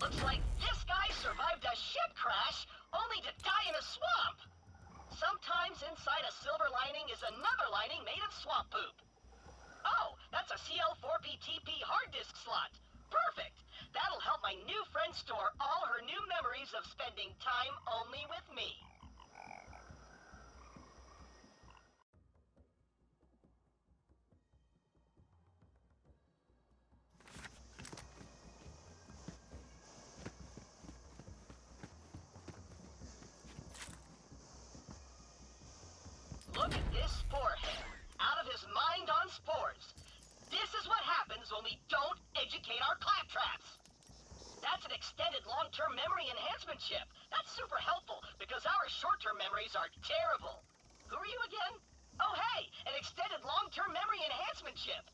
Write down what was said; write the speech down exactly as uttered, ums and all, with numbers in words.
Looks like this guy survived a ship crash only to die in a swamp. Sometimes inside a silver lining is another lining made of swamp poop. Oh, that's a C L four P T P hard disk slot. Perfect. That'll help my new friend store all her new memories of spending time only with me. Look at this forehead. Out of his mind on sports. This is what happens when we don't educate our claptraps. That's an extended long-term memory enhancement chip. That's super helpful because our short-term memories are terrible. Who are you again? Oh, hey, an extended long-term memory enhancement chip.